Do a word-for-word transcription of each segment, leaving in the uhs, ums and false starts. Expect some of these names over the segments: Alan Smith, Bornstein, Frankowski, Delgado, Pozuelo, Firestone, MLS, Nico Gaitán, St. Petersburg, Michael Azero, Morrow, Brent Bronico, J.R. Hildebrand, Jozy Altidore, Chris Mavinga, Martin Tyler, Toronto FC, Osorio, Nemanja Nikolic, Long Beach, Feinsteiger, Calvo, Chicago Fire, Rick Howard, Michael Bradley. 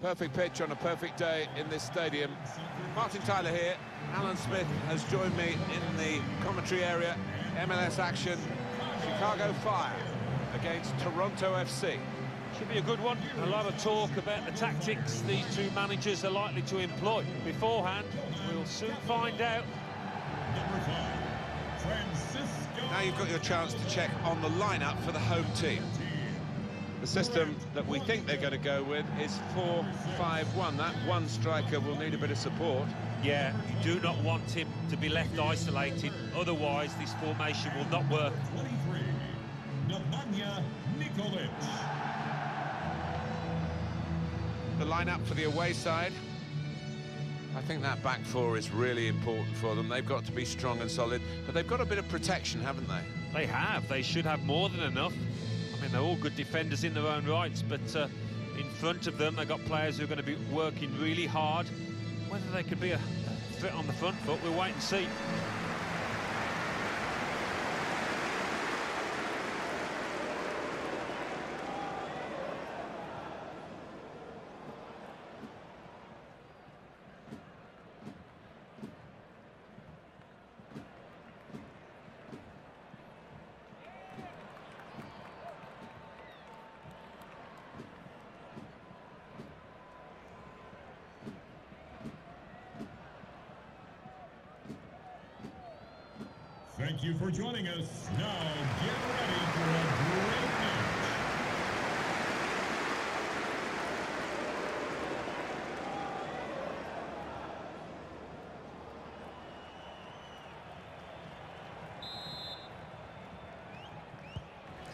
Perfect pitch on a perfect day in this stadium. Martin Tyler here. Alan Smith has joined me in the commentary area. M L S action. Chicago Fire against Toronto F C. Should be a good one. A lot of talk about the tactics these two managers are likely to employ beforehand. We'll soon find out. Now you've got your chance to check on the lineup for the home team. The system that we think they're going to go with is four five one. That one striker will need a bit of support. Yeah, you do not want him to be left isolated. Otherwise, this formation will not work. twenty-three, Nemanja Nikolic. The lineup for the away side. I think that back four is really important for them. They've got to be strong and solid, but they've got a bit of protection, haven't they? They have. They should have more than enough. I mean, they're all good defenders in their own rights, but uh, in front of them, they've got players who are going to be working really hard. Whether they could be a fit on the front foot, we'll wait and see. Thank you for joining us. Now get ready for a great match.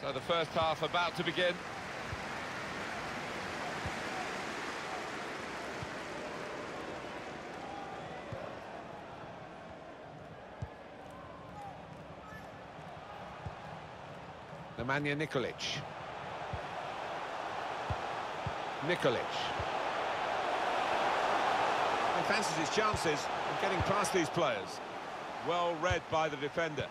So the first half about to begin. Nemanja Nikolic. Nikolic. He fancies his chances of getting past these players. Well read by the defender.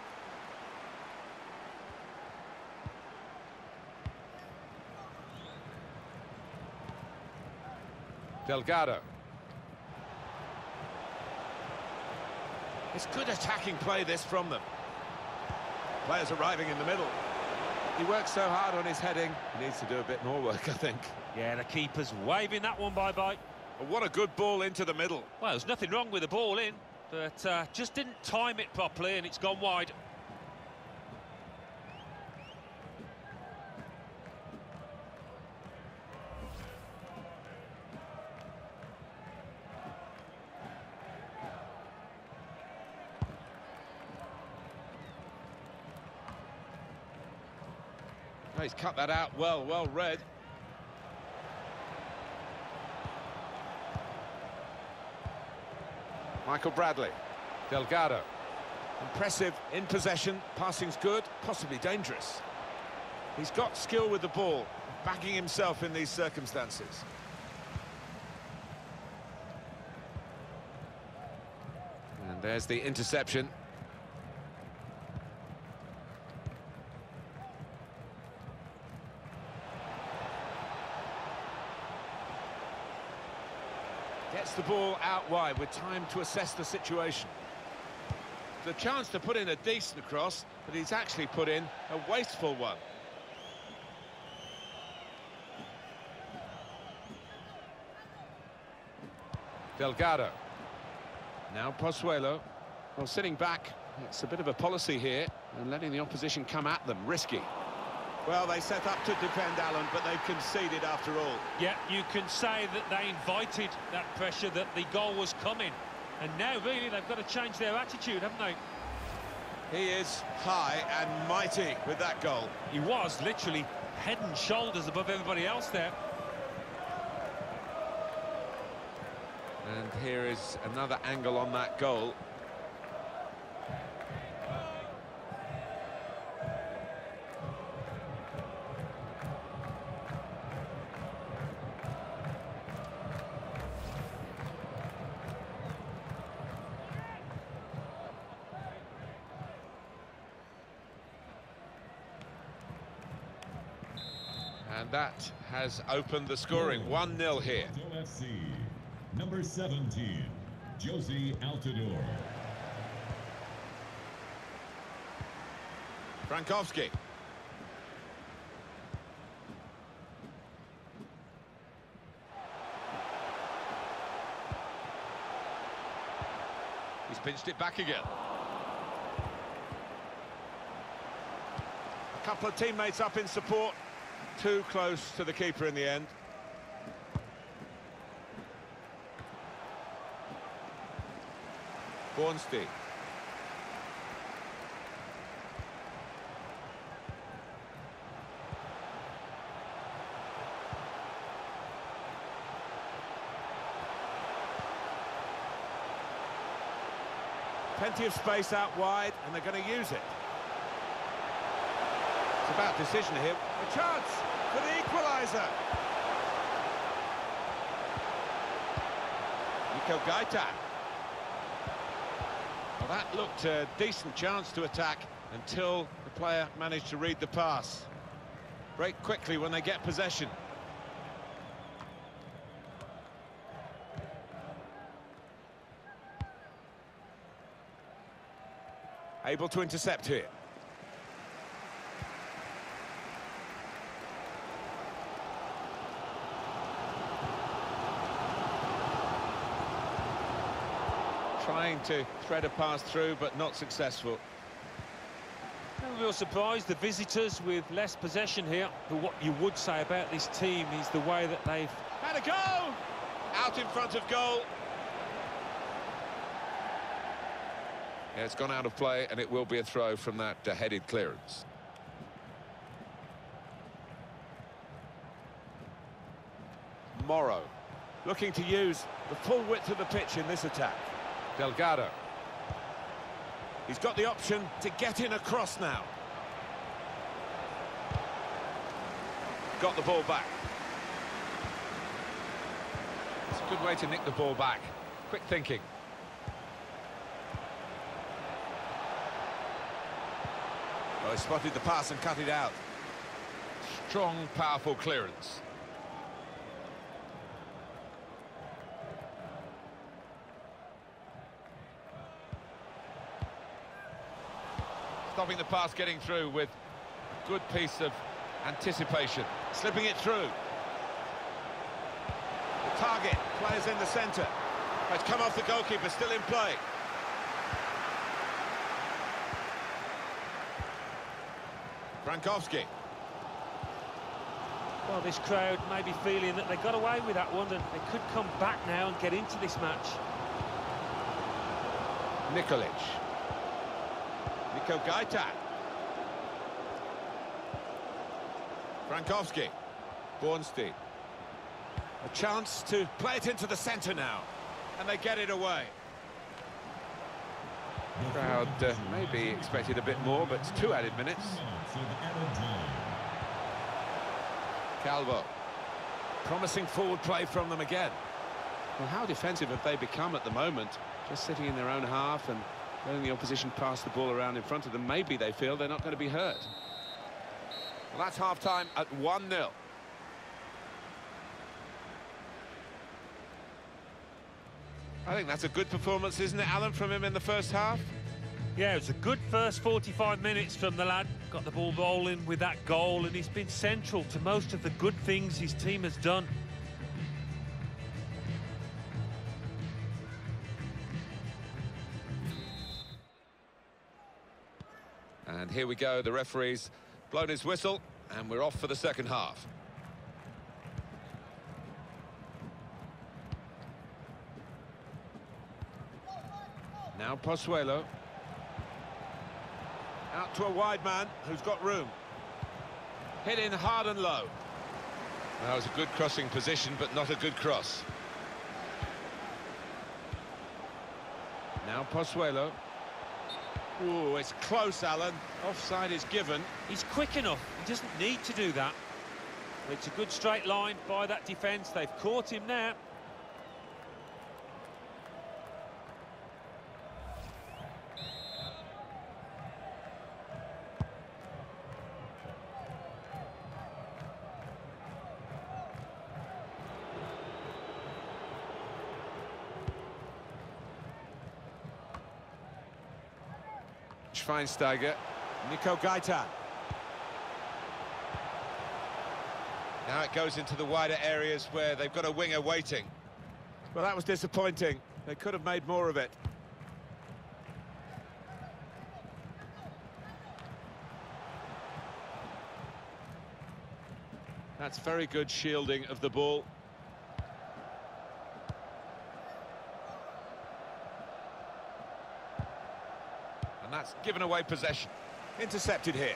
Delgado. It's good attacking play, this, from them. Players arriving in the middle. He works so hard on his heading, he needs to do a bit more work, I think. Yeah, the keeper's waving that one bye-bye. Well, what a good ball into the middle. Well, there's nothing wrong with the ball in, but uh, just didn't time it properly and it's gone wide. He's cut that out well, well read. Michael Bradley, Delgado. Impressive in possession, passing's good, possibly dangerous. He's got skill with the ball, backing himself in these circumstances. And there's the interception. Gets the ball out wide with time to assess the situation. The chance to put in a decent cross, but he's actually put in a wasteful one. Delgado. Now Pozuelo. Well, sitting back, it's a bit of a policy here, and letting the opposition come at them. Risky. Well, they set up to defend, Alan, but they've conceded after all. Yeah, you can say that they invited that pressure, that the goal was coming. And now, really, they've got to change their attitude, haven't they? He is high and mighty with that goal. He was literally head and shoulders above everybody else there. And here is another angle on that goal. And that has opened the scoring. one nil here. F C, number seventeen, Jozy Altidore. Frankowski. He's pinched it back again. A couple of teammates up in support. Too close to the keeper in the end. Bornstein. Plenty of space out wide, and they're going to use it. It's a bad decision here. A chance for the equaliser. Nico Gaitán. Well, that looked a decent chance to attack until the player managed to read the pass. Break quickly when they get possession. Able to intercept here. Trying to thread a pass through, but not successful. No real surprise, the visitors with less possession here. But what you would say about this team is the way that they've had a go! Out in front of goal. Yeah, it's gone out of play, and it will be a throw from that uh, headed clearance. Morrow, looking to use the full width of the pitch in this attack. Delgado. He's got the option to get in across now. Got the ball back. It's a good way to nick the ball back. Quick thinking. Well, he spotted the pass and cut it out. Strong, powerful clearance. Stopping the pass getting through with a good piece of anticipation. Slipping it through. The target, players in the centre. It's come off the goalkeeper, still in play. Frankowski. Well, this crowd may be feeling that they got away with that one, and they could come back now and get into this match. Nikolic. Nico Gaitán. Frankowski. Bornstein. A chance to play it into the centre now, and they get it away. Crowd uh, maybe expected a bit more, but two added minutes. Calvo. Promising forward play from them again. Well, how defensive have they become at the moment? Just sitting in their own half and letting the opposition pass the ball around in front of them. Maybe they feel they're not going to be hurt. Well, that's half-time at one nil. I think that's a good performance, isn't it, Alan, from him in the first half? Yeah, it was a good first forty-five minutes from the lad. Got the ball rolling with that goal, and he's been central to most of the good things his team has done. And here we go, the referee's blown his whistle, and we're off for the second half. Now Pozuelo, out to a wide man who's got room. Hit in hard and low. That was a good crossing position, but not a good cross. Now Pozuelo. Ooh, it's close, Alan. Offside is given. He's quick enough. He doesn't need to do that. It's a good straight line by that defence. They've caught him now. Feinsteiger. Nico Gaitán. Now it goes into the wider areas where they've got a winger waiting. Well, that was disappointing. They could have made more of it. That's very good shielding of the ball. And that's given away possession. Intercepted here.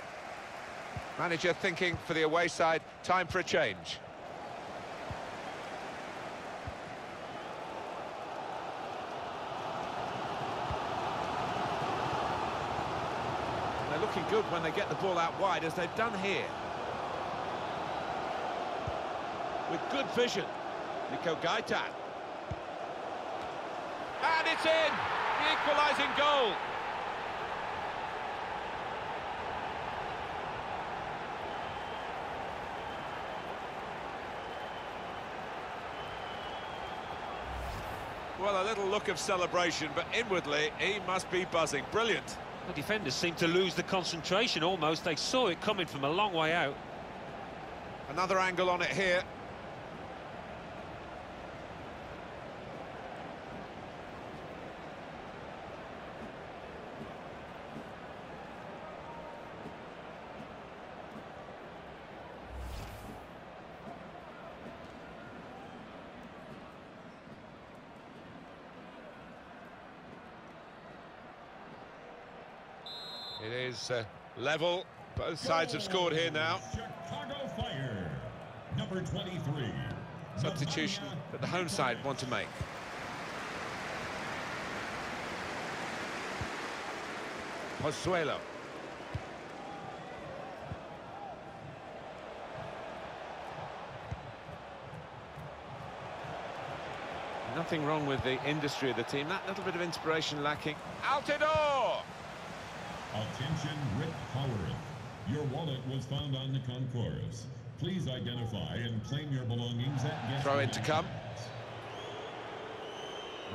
Manager thinking for the away side, time for a change. They're looking good when they get the ball out wide, as they've done here. With good vision, Nico Gaitán. And it's in! The equalising goal! Well, a little look of celebration, but inwardly, he must be buzzing. Brilliant. The defenders seem to lose the concentration almost. They saw it coming from a long way out. Another angle on it here. It is uh, level. Both sides have scored here now. Chicago Fire, number twenty-three. Substitution that the home side want to make. Pozuelo. Nothing wrong with the industry of the team. That little bit of inspiration lacking. Altidore! Attention, Rick Howard. Your wallet was found on the concourse. Please identify and claim your belongings at... Throw in to come.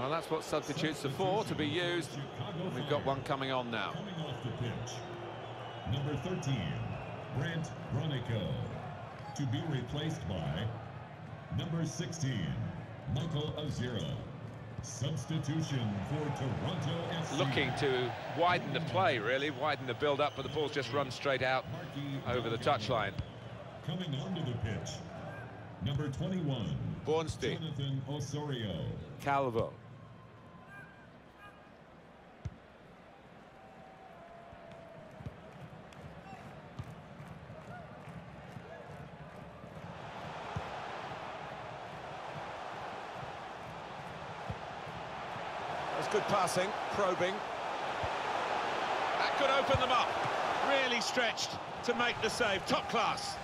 Well, that's what substitutes are for, to be used. And we've got one coming on now. Coming off the pitch. Number thirteen, Brent Bronico. To be replaced by number sixteen, Michael Azero. Substitution for Toronto F C. Looking to widen the play, really, widen the build-up, but the ball's just run straight out over the touchline. Coming onto the pitch, number twenty-one, Bornstein, Jonathan Osorio, Calvo. Good passing, probing. That could open them up. Really stretched to make the save. Top class.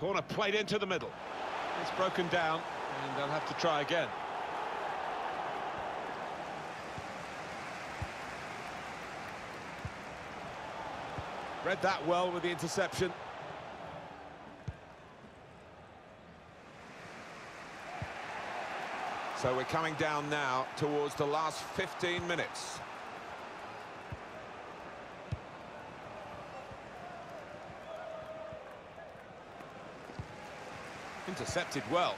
Corner played into the middle. It's broken down, and they'll have to try again. Read that well with the interception. So we're coming down now towards the last fifteen minutes. Intercepted well.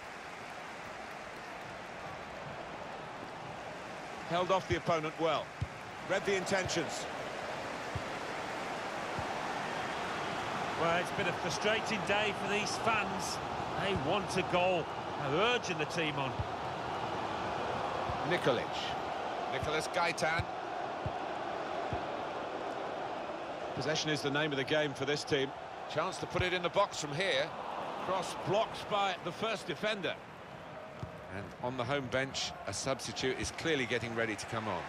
Held off the opponent well. Read the intentions. Well, it's been a frustrating day for these fans. They want a goal. They're urging the team on. Nikolic. Nicolas Gaitán. Possession is the name of the game for this team. Chance to put it in the box from here. Cross blocked by the first defender. And on the home bench, a substitute is clearly getting ready to come on.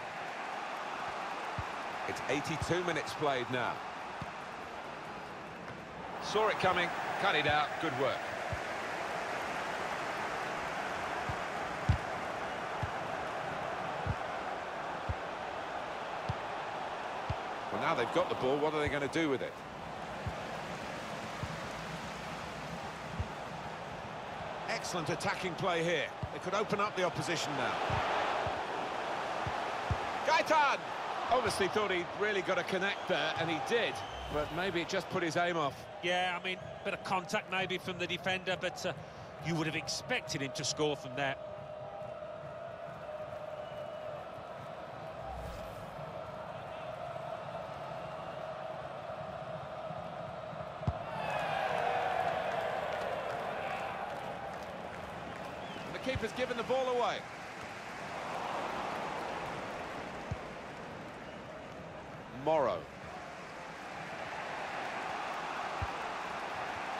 It's eighty-two minutes played now. Saw it coming, cut it out, good work. now they've got the ball, what are they going to do with it? Excellent attacking play here. They could open up the opposition now. Gaitán! Obviously thought he'd really got to connect there, and he did, but maybe it just put his aim off. Yeah, I mean, a bit of contact maybe from the defender, but uh, you would have expected him to score from there. Keeper's given the ball away. Morrow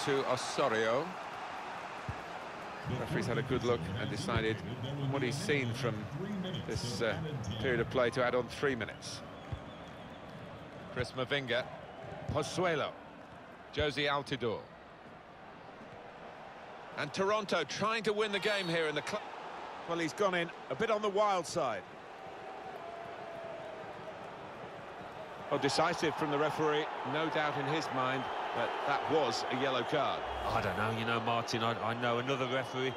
to Osorio. The referee's had a good look and decided what he's seen from this uh, period of play to add on three minutes. Chris Mavinga, Pozuelo, Jozy Altidore. And Toronto trying to win the game here in the club. Well, he's gone in a bit on the wild side. Well, decisive from the referee, no doubt in his mind, but that was a yellow card. I don't know, you know, Martin, I, I know another referee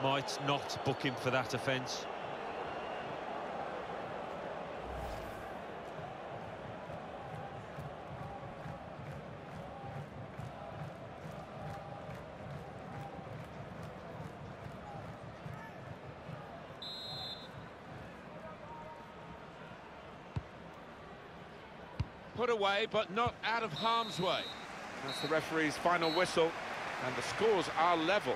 might not book him for that offence. Put away, but not out of harm's way. That's the referee's final whistle, and the scores are level.